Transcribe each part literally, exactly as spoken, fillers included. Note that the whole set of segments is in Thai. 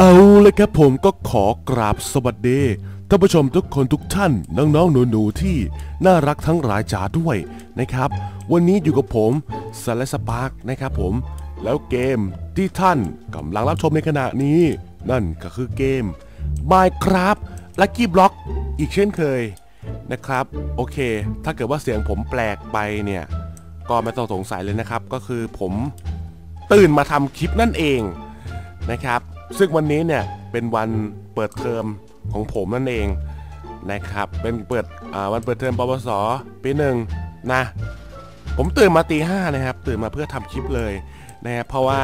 เอาเลยครับผมก็ขอกราบสวัสดีท่านผู้ชมทุกคนทุกท่านน้องๆหนูๆที่น่ารักทั้งหลายจ๋าด้วยนะครับวันนี้อยู่กับผมสไลด์สปาร์คนะครับผมแล้วเกมที่ท่านกำลังรับชมในขณะนี้นั่นก็คือเกม Minecraft และกีบบล็อกอีกเช่นเคยนะครับโอเคถ้าเกิดว่าเสียงผมแปลกไปเนี่ยก็ไม่ต้องสงสัยเลยนะครับก็คือผมตื่นมาทำคลิปนั่นเองนะครับซึ่งวันนี้เนี่ยเป็นวันเปิดเทอมของผมนั่นเองนะครับเป็นเปิดวันเปิดเทอมปวส.ปีหนึ่งนะผมตื่นมาตีห้านะครับตื่นมาเพื่อทำคลิปเลยนะครับเพราะว่า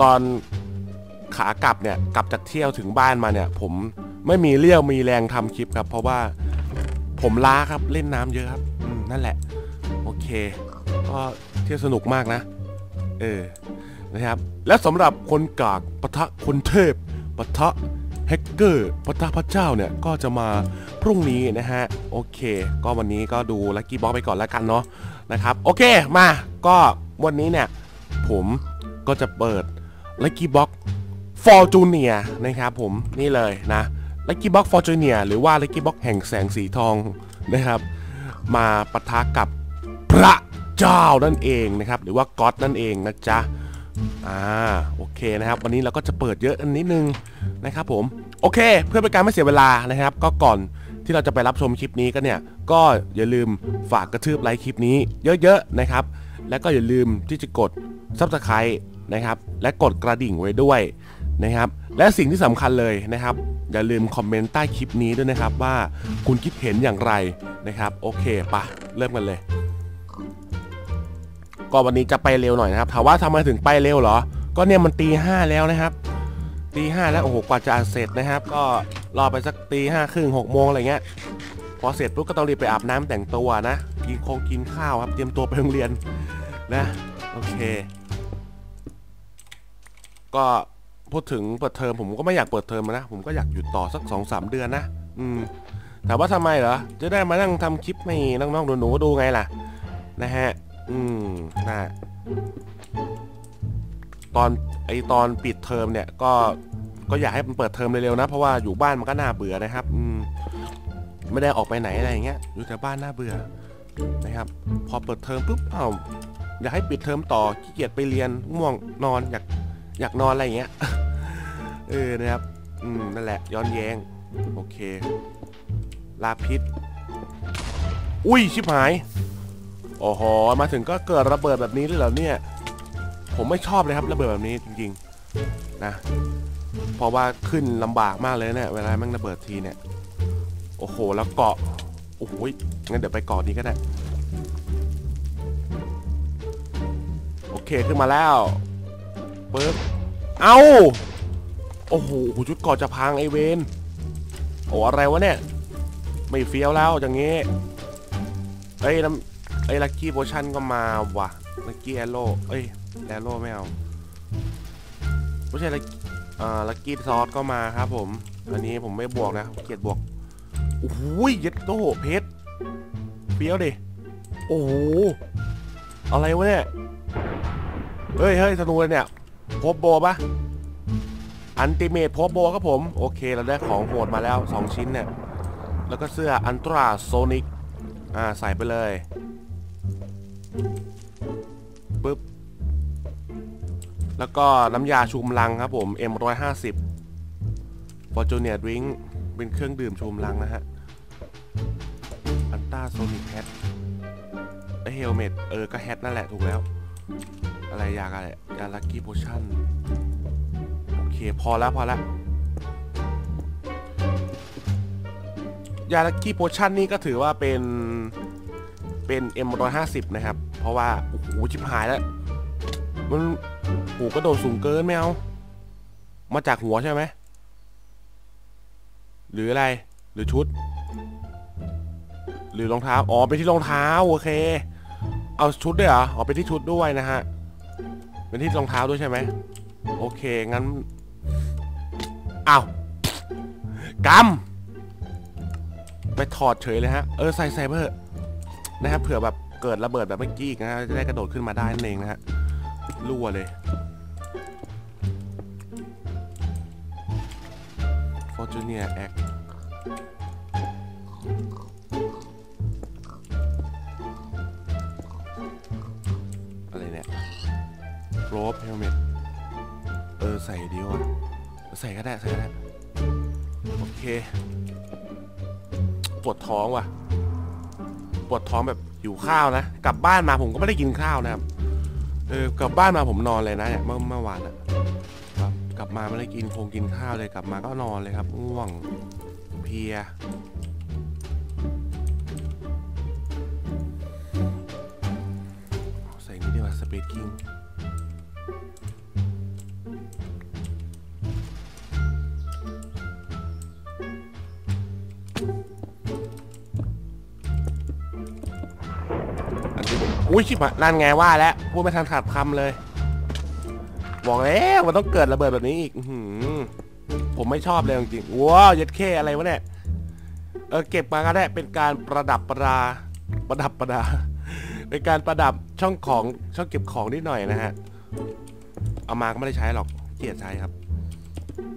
ตอนขากลับเนี่ยกลับจากเที่ยวถึงบ้านมาเนี่ยผมไม่มีเรี่ยวมีแรงทำคลิปครับเพราะว่าผมล้าครับเล่นน้ำเยอะครับนั่นแหละโอเคก็เที่ยวสนุกมากนะเออนะครับและสำหรับคนกากปะทะคนเทพปะทะแฮกเกอร์ปะทะพระเจ้าเนี่ยก็จะมาพรุ่งนี้นะฮะโอเคก็วันนี้ก็ดูลัคกี้บ็อกซ์ไปก่อนแล้วกันเนาะนะครับโอเคมาก็วันนี้เนี่ยผมก็จะเปิดลัคกี้บ็อกซ์ฟอร์จูเนียนะครับผมนี่เลยนะลัคกี้บ็อกซ์ฟอร์จูเนียหรือว่าลัคกี้บ็อกซ์แห่งแสงสีทองนะครับมาปะทะกับพระเจ้านั่นเองนะครับหรือว่าก็อดนั่นเองนะจ๊ะอ่าโอเคนะครับวันนี้เราก็จะเปิดเยอะอันนิดนึงนะครับผมโอเคเพื่อเป็นการไม่เสียเวลานะครับก็ก่อนที่เราจะไปรับชมคลิปนี้ก็เนี่ยก็อย่าลืมฝากกระทืบไลค์คลิปนี้เยอะๆนะครับแล้วก็อย่าลืมที่จะกด ซับสไครบ์ นะครับและกดกระดิ่งไว้ด้วยนะครับและสิ่งที่สำคัญเลยนะครับอย่าลืมคอมเมนต์ใต้คลิปนี้ด้วยนะครับว่าคุณคิดเห็นอย่างไรนะครับโอเคปะเริ่มกันเลยก็วันนี้จะไปเร็วหน่อยนะครับถามว่าทำไมถึงไปเร็วเหรอก็เนี่ยมันตีห้าแล้วนะครับตีห้าแล้วโอ้โหกว่าจะเสร็จนะครับก็รอไปสักตีห้าครึ่งหกโมงอะไรเงี้ยพอเสร็จปุ๊บก็ต้องรีบไปอาบน้ำแต่งตัวนะกินคงกินข้าวครับเตรียมตัวไปโรงเรียนนะโอเคก็พูดถึงเปิดเทอมผมก็ไม่อยากเปิดเทอมนะผมก็อยากหยุดต่อสัก สองถึงสาม เดือนนะอืมถามว่าทำไมเหรอจะได้มานั่งทำคลิปให้น้องๆหนูๆดูไงล่ะนะฮะอืมนะตอนไอตอนปิดเทอมเนี่ยก็ก็อยากให้มันเปิดเทอมเร็วๆนะเพราะว่าอยู่บ้านมันก็น่าเบื่อนะครับอืมไม่ได้ออกไปไหนอะไรอย่างเงี้ยอยู่แต่บ้านน่าเบื่อนะครับพอเปิดเทอมปุ๊บอ้าวอยากให้ปิดเทอมต่อขี้เกียจไปเรียนง่วงนอนอยากอยากนอนอะไรอย่างเงี้ยเออนะครับอืมนั่นแหละย้อนแย้งโอเคลาพิษอุ้ยชิบหายโอ้โหมาถึงก็เกิดระเบิดแบบนี้เลยเหรอเนี่ยผมไม่ชอบเลยครับระเบิดแบบนี้จริงๆนะเพราะว่าขึ้นลำบากมากเลยเนี่ยเวลามันระเบิดทีเนี่ยโอ้โหแล้วเกาะโอ้โหงั้นเดี๋ยวไปเกาะนี้ก็ได้โอเคขึ้นมาแล้วปึ๊บเอาโอ้โหชุดเกาะจะพังไอเวนโอ้อะไรวะเนี่ยไม่เฟี้ยวแล้วอย่างงี้เฮ้ยน้ำไอ้ลักกี้โพชั่นก็มาว่ะลักกี้แอโร่เอ้ยแอโร่ไม่เอาไม่ใช่ลักอ่าลักกี้ซอสก็มาครับผมอันนี้ผมไม่บวกนะเกลียดบวกโอ้โหเย็ดโตเพชรเปี้ยวดิโอ้โหอะไรวะเนี่ยเฮ้ยเฮ้ยธนูเนี่ยพบโบปะอันติเมตพบโบครับผมโอเคเราได้ของโหดมาแล้วสองชิ้นเนี่ยแล้วก็เสื้ออันตราโซนิกอ่าใส่ไปเลยปึ๊บแล้วก็น้ำยาชูกำลังครับผม เอ็ม หนึ่งร้อยห้าสิบ Fortune Wing เป็นเครื่องดื่มชูกำลังนะฮะอันต้าโซนิคแฮทไอเฮลเมตเออก็แฮทนั่นแหละถูกแล้วอะไรยากอะไรยาลักกี้โพชั่นโอเคพอแล้วพอแล้วยาลักกี้โพชั่นนี่ก็ถือว่าเป็นเป็น เอ็ม หนึ่งร้อยห้าสิบ นะครับเพราะว่าโอ้โหชิบหายแล้วมันหูกระโดดสูงเกินไม่เอามาจากหัวใช่ไหมหรืออะไรหรือชุดหรือรองเท้าอ๋อไปที่รองเท้าโอเคเอาชุดด้วยเหรอเอาไปที่ชุดด้วยนะฮะเป็นที่รองเท้าด้วยใช่ไหมโอเคงั้นอ้าวกำไปถอดเฉยเลยฮะเออใส่ใส่เพื่อนะครับเผื่อแบบเกิดระเบิดแบบเมื่อกี้นะจะได้กระโดดขึ้นมาได้นั่นเองนะฮะรั่วเลย Fortune Act อะไรเนี่ย Rope Helmet เออใส่ดีวะใส่ก็ได้ใส่ก็ได้โอเคปวดท้องว่ะปวดท้องแบบหิวข้าวนะกลับบ้านมาผมก็ไม่ได้กินข้าวนะครับเออกลับบ้านมาผมนอนเลยนะเนี่ยเมื่อเมื่อวานอะกลับมาไม่ได้กินคงกินข้าวเลยกลับมาก็นอนเลยครับง่วงเพลียใส่นี่ดีกว่าสเปซกิ้งอุ้ยชิบะนั่นไงว่าแล้วพูดไม่ทันขาดคำเลยบอกแล้วมันต้องเกิดระเบิดแบบนี้อีกผมไม่ชอบเลยจริงๆว้าวยัดเข้อะไรวะเนี่ยเออเก็บมาก็ได้เป็นการประดับประดาประดับประดาเป็นการประดับช่องของช่องเก็บของนิดหน่อยนะฮะเอามาก็ไม่ได้ใช้หรอกเกลียดใช้ครับ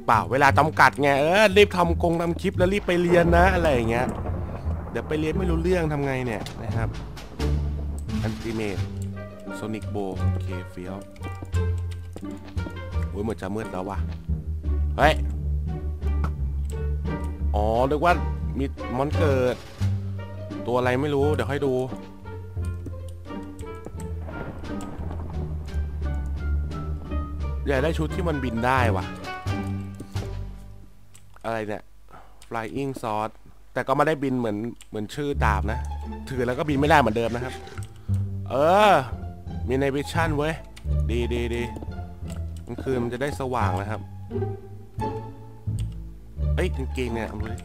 เปล่าเวลาจำกัดไงเออรีบทำกงทำคลิปแล้วรีบไปเรียนนะอะไรอย่างเงี้ยเดี๋ยวไปเรียนไม่รู้เรื่องทำไงเนี่ยนะครับอันติเมตโซนิกโบเคเฟียวโอ้ยเหมือนจะมืดแล้ววะเฮ้ยอ๋อนึกว่ามีมอนเกิดตัวอะไรไม่รู้เดี๋ยวให้ดูอยากได้ชุดที่มันบินได้วะอะไรเนี่ย flying sword แต่ก็ไม่ได้บินเหมือนเหมือนชื่อดาบนะถือแล้วก็บินไม่ได้เหมือนเดิมนะครับเออมีในวิชั่นเว้ยดีดีดีกลางคืนมันจะได้สว่างนะครับเอ้ยกางเกงเนี่ยเอาเลย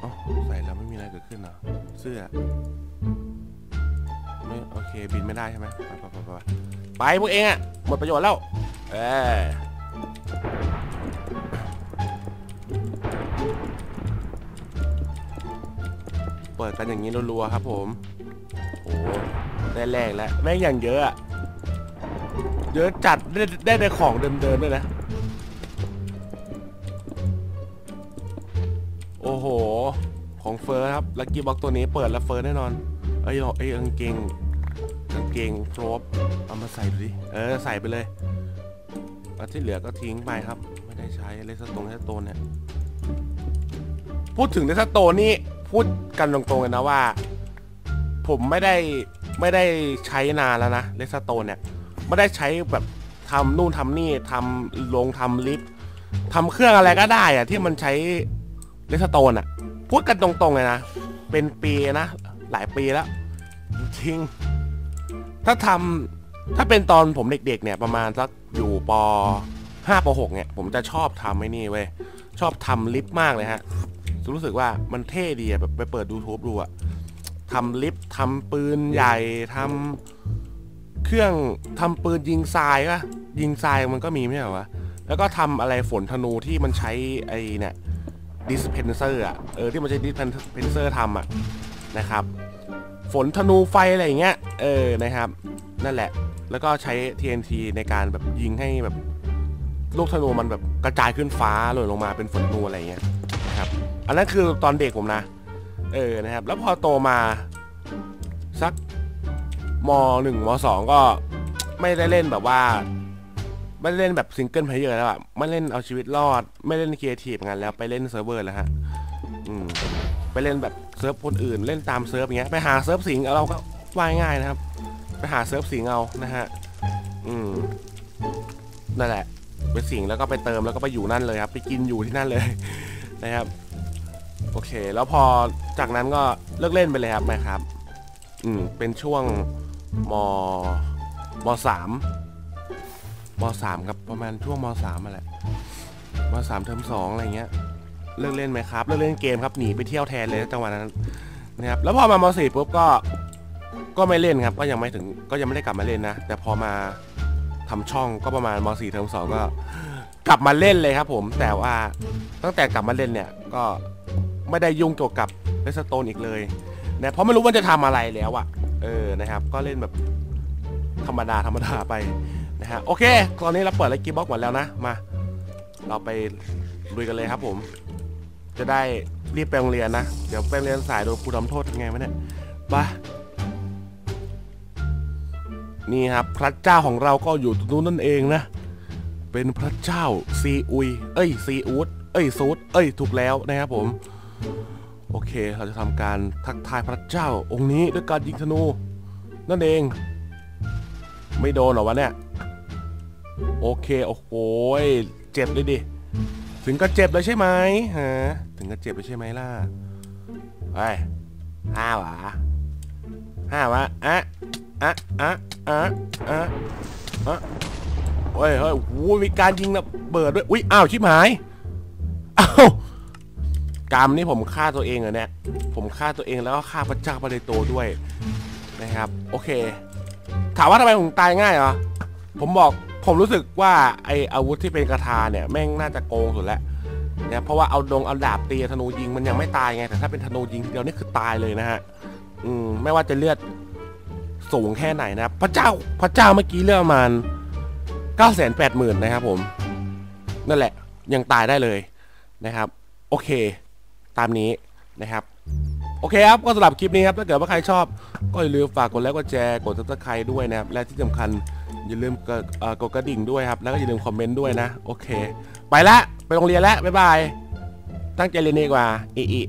อ๋อใส่แล้วไม่มีอะไรเกิดขึ้นเหรอเสื้อไม่โอเคบินไม่ได้ใช่ไหมไปไปไปไปพวกเองอะหมดประโยชน์แล้วเออเปิดกันอย่างนี้รัวๆครับผมโอ้ได้แรกแล้วแม่งอย่างเยอะอะเยอะจัดได้ได้ในของเดิมๆด้วยนะโอ้โหของเฟิร์ครับลักกี้บ็อกตัวนี้เปิดแล้วเฟิร์แน่นอนไอ้หรอไอ้กางเกงกางเกงครบเอามาใส่ดูดิเออใส่ไปเลยแล้วที่เหลือก็ทิ้งไปครับไม่ได้ใช้เลสตรงเลสโตนเนี่ยพูดถึงเลสโตนนี่พูดกันตรงๆเลยนะว่าผมไม่ได้ไม่ได้ใช้นานแล้วนะเลสโตนเนี่ยไม่ได้ใช้แบบทำนู่นทำนี่ทำลงทำลิฟต์ทำเครื่องอะไรก็ได้อะที่มันใช้เลสโตนอะพูดกันตรงๆเลยนะเป็นปีนะหลายปีแล้วจริงถ้าทำถ้าเป็นตอนผมเด็กๆเนี่ยประมาณสักอยู่ป.ห้า ป.หก เนี่ยผมจะชอบทำไอ้นี่เว้ยชอบทำลิฟต์มากเลยฮะรู้สึกว่ามันเท่ดีอะแบบไปเปิดดูทูบดูอะทำลิฟต์ทำปืนใหญ่ทำเครื่องทำปืนยิงทรายป่ะยิงทรายมันก็มีไม่ใช่เหรอวะแล้วก็ทำอะไรฝนธนูที่มันใช้ไอ้เนี่ยดิสเพนเซอร์อะเออที่มันใช้ดิสเพนเซอร์ทำอะนะครับฝนธนูไฟอะไรอย่างเงี้ยเออนะครับนั่นแหละแล้วก็ใช้ ที เอ็น ที ในการแบบยิงให้แบบลูกธนูมันแบบกระจายขึ้นฟ้าหล่นลงมาเป็นฝนธนูอะไรอย่างเงี้ยนะครับอันนั้นคือตอนเด็กผมนะเออนะครับแล้วพอโตมาสักม.หนึ่ง ม.สอง ก็ไม่ได้เล่นแบบว่าไม่ได้เล่นแบบซิงเกิลเพลเยอร์แล้วอะไม่เล่นเอาชีวิตรอดไม่เล่นครีเอทีฟงั้นแล้วไปเล่นเซิร์ฟเวอร์แล้วฮะอืมไปเล่นแบบเซิร์ฟคนอื่นเล่นตามเซิร์ฟอย่างเงี้ยไปหาเซิร์ฟสิงเราก็ว่ายง่ายนะครับไปหาเซิร์ฟสิงเอานะฮะอืมนั่นแหละไปสิงแล้วก็ไปเติมแล้วก็ไปอยู่นั่นเลยครับไปกินอยู่ที่นั่นเลยนะครับโอเคแล้วพอจากนั้นก็เลิกเล่นไปเลยครับนะครับอืมเป็นช่วงมม.สาม ม.สาม ครับประมาณช่วงม.สาม มาแหละม.สาม เทอมสองอะไรเงี้ยเลิกเล่นไหมครับเลิกเล่นเกมครับหนีไปเที่ยวแทนเลยจังหวะนั้นนะครับแล้วพอมาม.สี่ ปุ๊บก็ก็ไม่เล่นครับก็ยังไม่ถึงก็ยังไม่ได้กลับมาเล่นนะแต่พอมาทำช่องก็ประมาณม.สี่ เทอมสองก็กลับมาเล่นเลยครับผมแต่ว่าตั้งแต่กลับมาเล่นเนี่ยก็ไม่ได้ยุ่งเกี่ยวกับเลสโตนอีกเลยนะเพราะไม่รู้ว่าจะทำอะไรแล้วอะเออนะครับก็เล่นแบบธรรมดาธรรมดาไป นะฮะโอเคตอนนี้เราเปิดลักกี้บ็อกซ์หมดแล้วนะมาเราไปลุยกันเลยครับผมจะได้รีบไปโรงเรียนนะเดี๋ยวไปเรียนสายโดนครูทำโทษทำไงวะเนี่ยไปนี่ครับพระเจ้าของเราก็อยู่ตรงนู้นนั่นเองนะเป็นพระเจ้าซีอุยเอ้ยซีอูดเอ้ยซูดเอ้ยถูกแล้วนะครับผมโอเคเราจะทำการทักทายพระเจ้าองค์นี้ด้วยการยิงธนูนั่นเองไม่โดนหรอวะเนี่ยโอเคโอ้โหเจ็บเลยดิถึงก็เจ็บเลยใช่ไหมฮะถึงก็เจ็บเลยใช่ไหมล่ะไอ้ห้าวะห้าวะอะอะอะอะอะอะโอ้ยเฮ้ยโอ้ยมีการยิงนะเบิดด้วยอุ้ยอ้าวชิบหายอ้าวกรรมนี่ผมฆ่าตัวเองเหรอเนี่ยผมฆ่าตัวเองแล้วก็ฆ่าพระเจ้าปาเลโตด้วยนะครับโอเคถามว่าทำไมผมตายง่ายเหรอผมบอกผมรู้สึกว่าไออาวุธที่เป็นกระทาเนี่ยแม่งน่าจะโกงสุดแล้วเนี่ยเพราะว่าเอาดงเอาดาบตีธนูยิงมันยังไม่ตายไงแต่ถ้าเป็นธนูยิงเดียวนี่คือตายเลยนะฮะอืมไม่ว่าจะเลือดสูงแค่ไหนนะพระเจ้าพระเจ้าเมื่อกี้เลือดประมาณเก้าแสนแปดหมื่นนะครับผมนั่นแหละยังตายได้เลยนะครับโอเคตามนี้นะครับโอเคครับก็สำหรับคลิปนี้ครับถ้าเกิดว่าใครชอบก็อย่าลืมฝากกดไลค์กดแชร์กดซับสไครต์ด้วยนะครับและที่สำคัญอย่าลืมกดกระดิ่งด้วยครับแล้วก็อย่าลืมคอมเมนต์ด้วยนะโอเคไปละไปโรงเรียนละบ๊ายบายตั้งใจเรียนดีกว่าอี